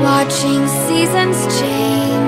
Watching seasons change.